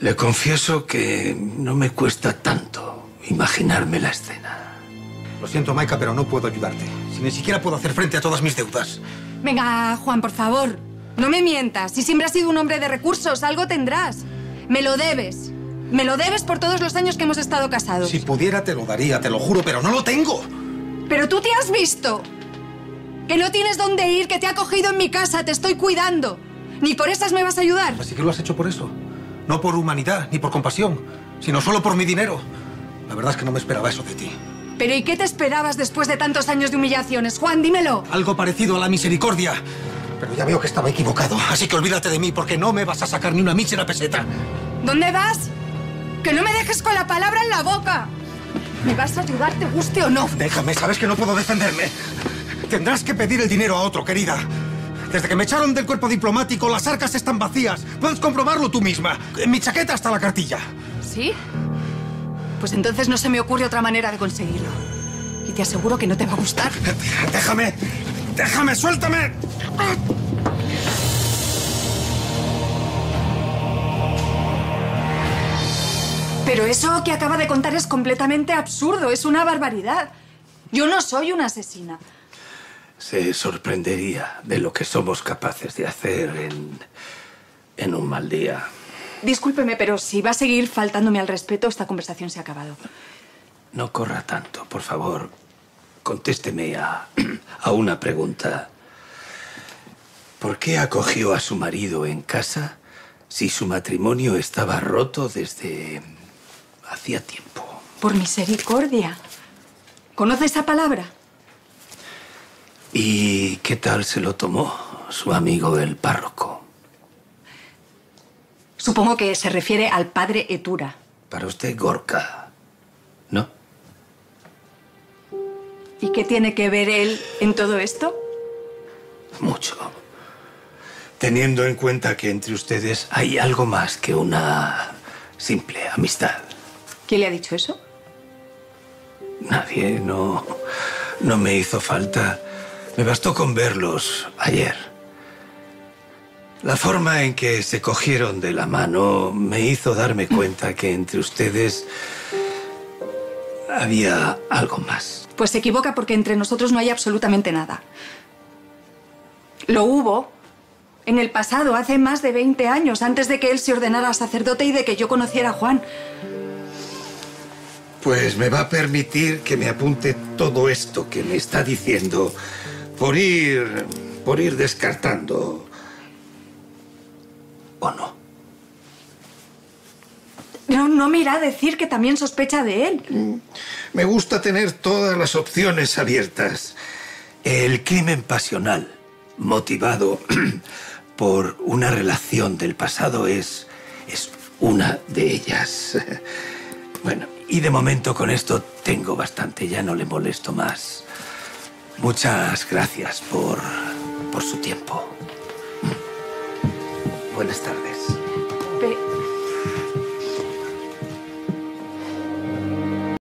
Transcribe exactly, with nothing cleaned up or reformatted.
Le confieso que no me cuesta tanto imaginarme la escena. Lo siento, Maica, pero no puedo ayudarte. Si ni siquiera puedo hacer frente a todas mis deudas. Venga, Juan, por favor. No me mientas. Si siempre has sido un hombre de recursos, algo tendrás. Me lo debes. Me lo debes por todos los años que hemos estado casados. Si pudiera, te lo daría, te lo juro, pero no lo tengo. Pero tú te has visto. Que no tienes dónde ir, que te ha cogido en mi casa, te estoy cuidando. Ni por esas me vas a ayudar. Así que lo has hecho por eso. No por humanidad, ni por compasión, sino solo por mi dinero. La verdad es que no me esperaba eso de ti. Pero ¿y qué te esperabas después de tantos años de humillaciones, Juan? Dímelo. Algo parecido a la misericordia. Pero ya veo que estaba equivocado. Así que olvídate de mí, porque no me vas a sacar ni una mísera peseta. ¿Dónde vas? ¡Que no me dejes con la palabra en la boca! ¿Me vas a ayudar, te guste o no? Déjame, sabes que no puedo defenderme. Tendrás que pedir el dinero a otro, querida. Desde que me echaron del cuerpo diplomático, las arcas están vacías. Puedes comprobarlo tú misma. En mi chaqueta está la cartilla. ¿Sí? Pues entonces no se me ocurre otra manera de conseguirlo. Y te aseguro que no te va a gustar. ¡Déjame! ¡Déjame! ¡Suéltame! Pero eso que acaba de contar es completamente absurdo, es una barbaridad. Yo no soy una asesina. Se sorprendería de lo que somos capaces de hacer en, en un mal día. Discúlpeme, pero si va a seguir faltándome al respeto, esta conversación se ha acabado. No corra tanto, por favor. Contésteme a, a una pregunta. ¿Por qué acogió a su marido en casa si su matrimonio estaba roto desde... hacía tiempo? Por misericordia. ¿Conoce esa palabra? ¿Y qué tal se lo tomó su amigo el párroco? Supongo que se refiere al padre Etura. Para usted, Gorka, ¿no? ¿Y qué tiene que ver él en todo esto? Mucho. Teniendo en cuenta que entre ustedes hay algo más que una simple amistad. ¿Quién le ha dicho eso? Nadie, no, no me hizo falta. Me bastó con verlos ayer. La forma en que se cogieron de la mano me hizo darme cuenta que entre ustedes había algo más. Pues se equivoca porque entre nosotros no hay absolutamente nada. Lo hubo en el pasado, hace más de veinte años, antes de que él se ordenara sacerdote y de que yo conociera a Juan. Pues me va a permitir que me apunte todo esto que me está diciendo por ir, por ir descartando. ¿O no? No, no me irá a decir que también sospecha de él. Me gusta tener todas las opciones abiertas. El crimen pasional motivado por una relación del pasado es, es una de ellas. Bueno... Y de momento con esto tengo bastante, ya no le molesto más. Muchas gracias por, por su tiempo. Buenas tardes. Pe-